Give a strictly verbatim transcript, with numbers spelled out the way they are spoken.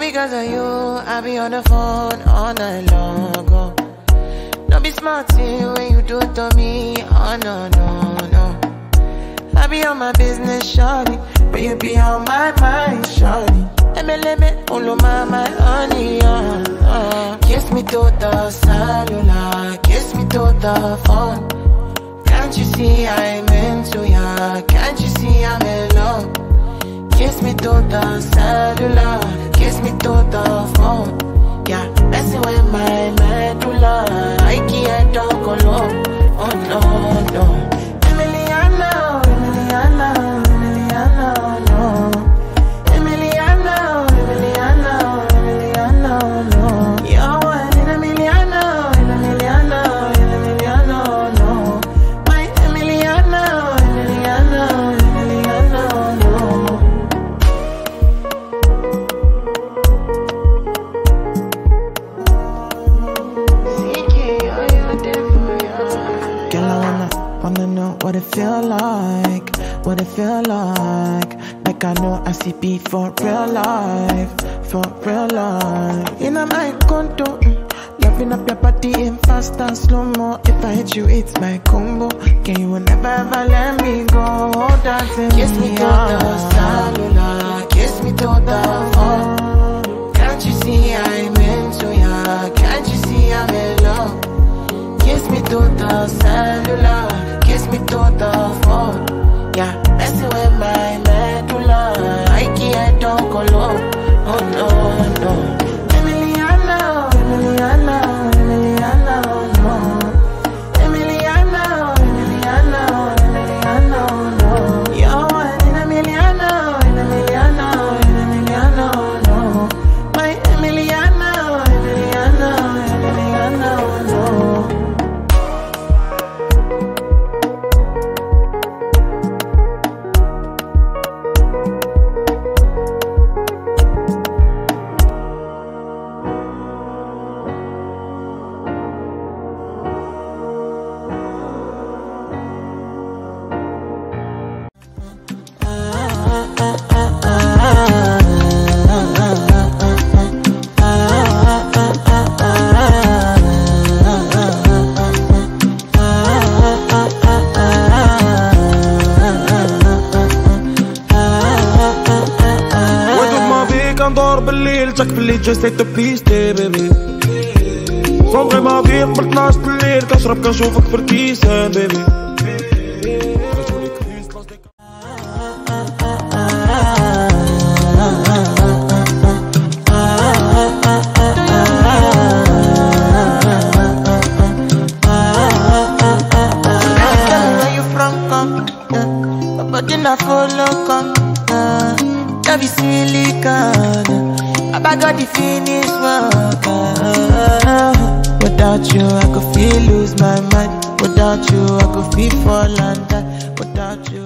because of you, I be on the phone all night long ago. Don't be smarty when you do it to me, oh no, no, no. I be on my business, shawty, but you be on my mind, shawty. M L M, Uluma, my honey, uh, uh. Kiss me to the cellular, kiss me to the phone. Can't you see I'm into ya, can't you see I'm in love? Kiss me to the cellular, kiss me to the phone. Yeah, messing with my medulla, I can't talk alone. Oh no, no. Emiliano, Emiliano, Emiliano, no. Emiliano, Emiliano, Emiliano, no. You're one in a Emiliano, in a Emiliano, in a Emiliano, no. My Emiliano, Emiliano, Emiliano, no. What it feel like, what it feel like. Like I know I see beat for real life, for real life. In a my condo, mm, loving up your body in fast and slow-mo. If I hit you, it's my combo. Can you never ever let me go? Dancing kiss me, me to out. The cellular, kiss me to the phone. Can't you see I'm into ya, can't you see I'm in love? Kiss me to the cellular, kiss me to the phone. Yeah, messing with my medulla, I can't talk alone. Oh no, no. Emiliano, Emiliano, Emiliano, no. Emiliano, Emiliano, Emiliano, no. You're one in a Emiliano, in a Emiliano, in a Emiliano, no. My Emiliano, Emiliano, Emiliano, no. جاستيت بليستي بيبي صوبغي ما بيه قبل اثناش بالليل كنشرب كنشوفك في الكيسان بيبي I got the finish work. Uh, without you, I could feel lose my mind. Without you, I could feel fall under. Without you.